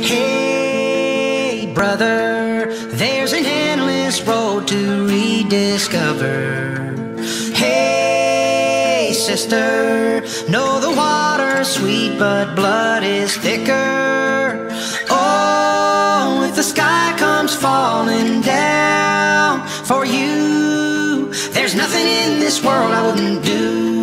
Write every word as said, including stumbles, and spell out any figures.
Hey, brother, there's an endless road to rediscover. Hey, sister, know the water's sweet, but blood is thicker. Oh, if the sky comes falling down for you, there's nothing in this world I wouldn't do.